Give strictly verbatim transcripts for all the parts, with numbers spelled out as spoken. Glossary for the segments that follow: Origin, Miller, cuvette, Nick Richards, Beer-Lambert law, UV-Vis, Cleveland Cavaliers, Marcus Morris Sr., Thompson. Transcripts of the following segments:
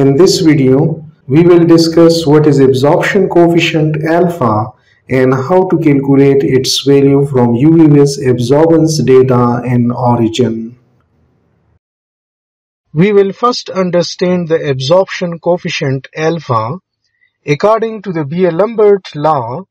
In this video, we will discuss what is absorption coefficient alpha and how to calculate its value from U V-Vis absorbance data and origin. We will first understand the absorption coefficient alpha. According to the Beer-Lambert law,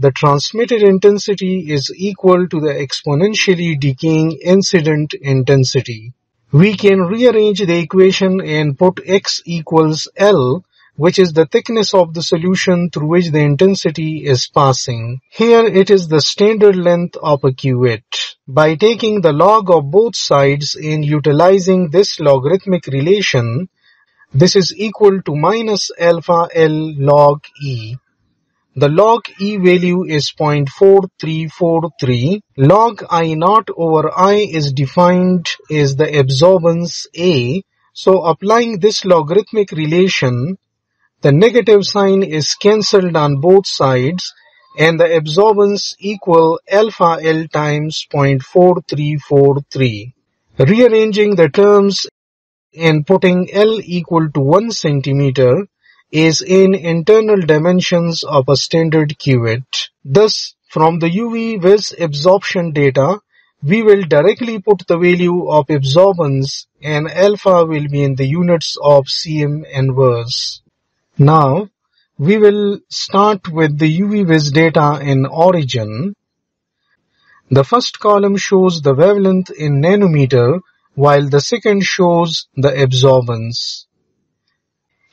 the transmitted intensity is equal to the exponentially decaying incident intensity. We can rearrange the equation and put x equals L, which is the thickness of the solution through which the intensity is passing. Here it is the standard length of a cuvette. By taking the log of both sides and utilizing this logarithmic relation, this is equal to minus alpha L log E. The log E value is zero point four three four three. Log I naught over I is defined as the absorbance A. So applying this logarithmic relation, the negative sign is cancelled on both sides and the absorbance equal alpha L times zero point four three four three. Rearranging the terms and putting L equal to one centimeter is in internal dimensions of a standard cuvette. Thus, from the U V-Vis absorption data, we will directly put the value of absorbance and alpha will be in the units of C M inverse. Now, we will start with the U V-Vis data in origin. The first column shows the wavelength in nanometer, while the second shows the absorbance.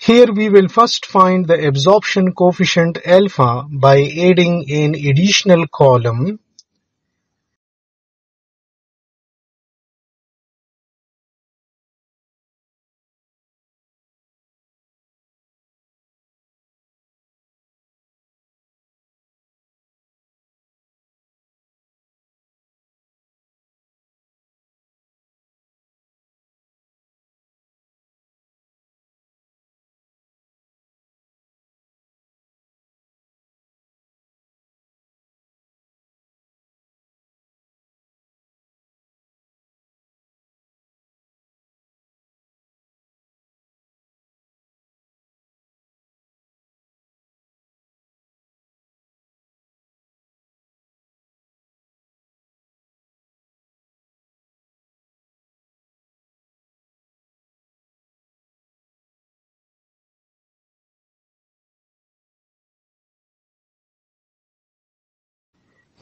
Here we will first find the absorption coefficient alpha by adding an additional column.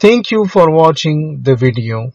Thank you for watching the video.